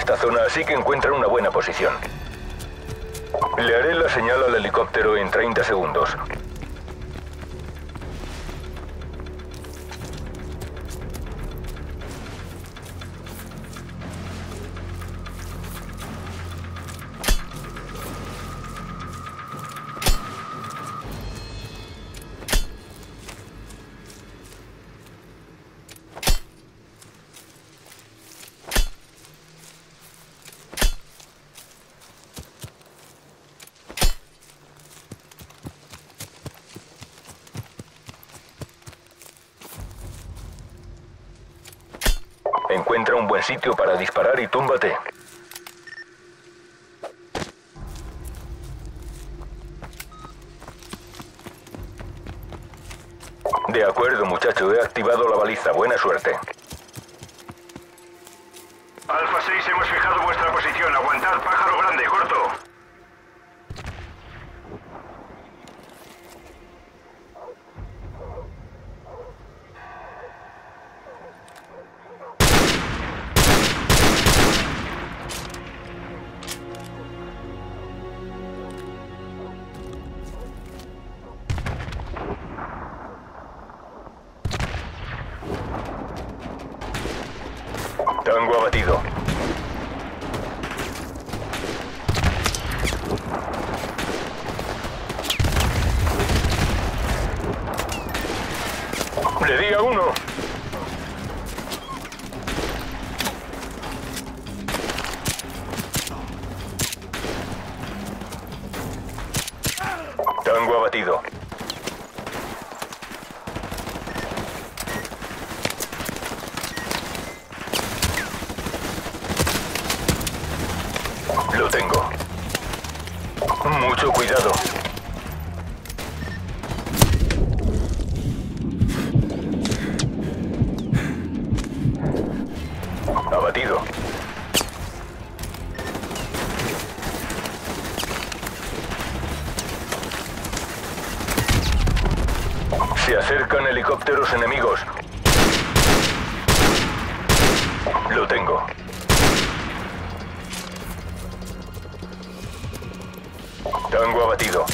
esta zona, así que encuentran una buena posición. Le haré la señal al helicóptero en 30 segundos. Encuentra un buen sitio para disparar y túmbate. De acuerdo, muchacho, he activado la baliza. Buena suerte. Alfa 6, hemos fijado vuestra posición. Aguantad, pájaro grande, corto. Tango abatido. Le di a uno. Tango abatido. Lo tengo. Mucho cuidado. Abatido. Se acercan helicópteros enemigos. Lo tengo. Tango abatido.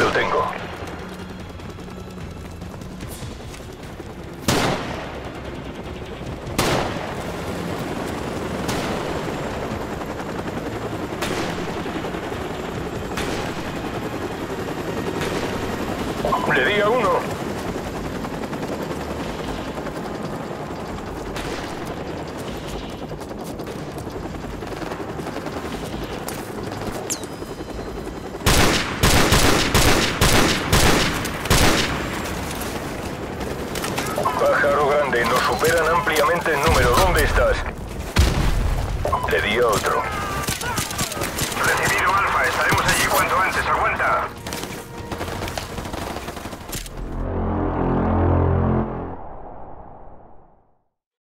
Lo tengo. Le di a uno. Pájaro grande, nos superan ampliamente en número. ¿Dónde estás? Le di a otro.